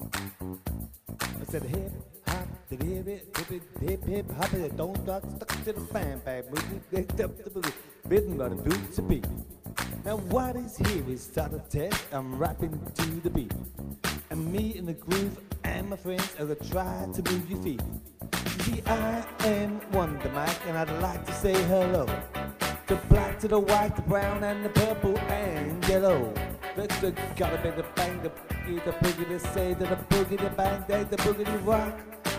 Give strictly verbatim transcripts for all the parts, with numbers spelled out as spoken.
I said hip hop, the hip hip hip hip hop, it don't stop stuck to the fan bag, moving picked up the booty, bitten by the boots to beat. Now what is here is not a test. I'm rapping to the beat, and me in the groove and my friends as I try to move your feet. See, I am Wonder Mike, and I'd like to say hello. The black to the white, the brown and the purple and yellow. That's the gotta be the bang, the boogie, the boogie, the say that the boogie, the bang, that the boogie, the rock.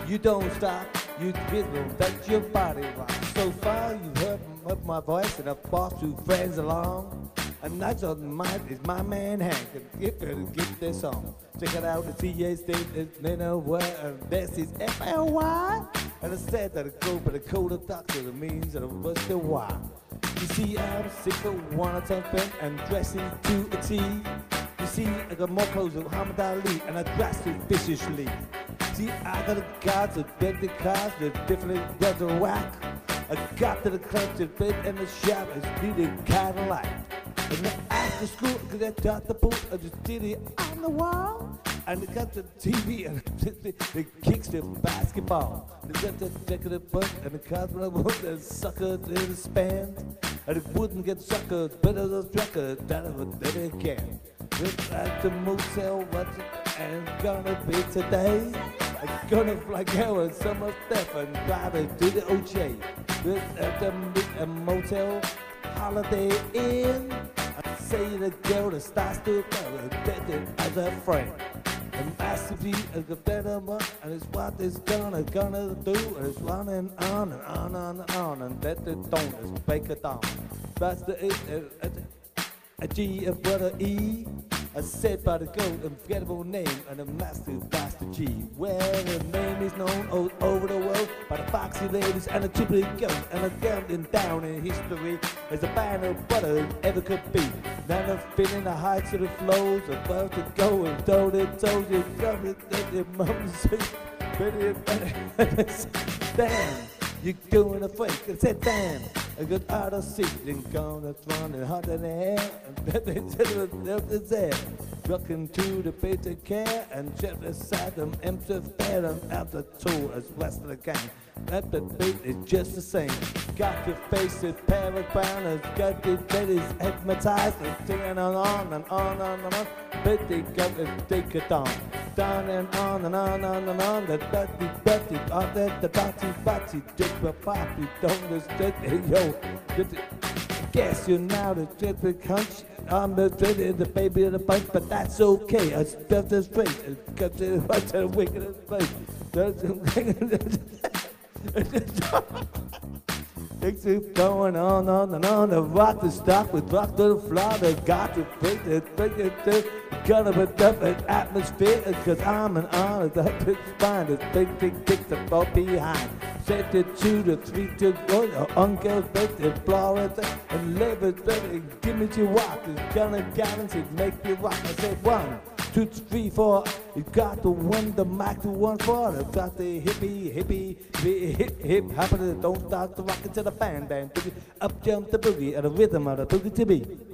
You don't stop, you rhythm that your body rocks. So far you've heard up my voice and I've brought two friends along. And that's on mine is my man Hank, and get her to get this song. Check it out, the T A state, it's Ninowhere, and this is F L Y. And I said that I go by the code of doctor, the means of what's the why. You see, I'm six foot one or ten feet and dressing to a T. You see, I got more clothes than Muhammad Ali and I dress so viciously. See, I got a guy to beg the cars, the different guns are whack. I got to the club to fit in the shop, it's really kind of like. And then after school, cause I taught the pool, I just did it on the wall. And they got the T V and they kicks the basketball. They got the deck of the butt and the cosmic wood and sucker to the span. And it wouldn't get suckered, but it was record that it would never again. Just like the motel, what's it and gonna be today? I'm gonna fly out and summer stuff and drive it to the O J. Just at the a motel, Holiday Inn. I say the girl that starts to tell her that the other friend. And massively is the better one, and it's what it's gonna gonna do, and it's running on and on and on, and that the tone is break it down. That's the it, it, it, a G, a brother E. I said by the gold, unforgettable name, and a master bastard G. Well, the name is known all over the world by the foxy ladies and the triple girls, and a gambling down in history as the final brother ever could be. Now the feeling the heights of the flows, above the go and throw their toes, you come and let your mum say, damn, you're doing a freak, and said damn. I got out of seat and gone that's running hot in the air, and that they tell themselves is there. Rocking to the beta care and check beside them, empty fair and out the tool as rest of the gang. That the beat is just the same. Got your faces parrot brown, and got your daddies hypnotized and singing on and on and on. But they got to take it on. Down and on and on and on, on the dirty, dirty, on the dirty, dirty, just for poppy, don't understand it, yo. Guess you're now the triple hunch, I'm the traitor, the baby of the bunch, but that's okay, I stuffed this face, it's got to watch the wickedest face. They keep going on, on and on, the rock to stop with rock to the floor, they got to break it, break it, break it. Gonna put up an atmosphere, cause I'm an honest, I just find it, big, big, big, the ball behind. Set it to the three, two, one, or uncle, bet the Florida, and live it, baby, give me your walk, it's gonna guarantee, make you rock. I said one, two, three, four, you got to win the mic to one, four, the got the hippie, hippie, hippie, hip, hip, hop, don't stop the rock to the band, band, boogie, up jump the boogie, and the rhythm of the boogie to be.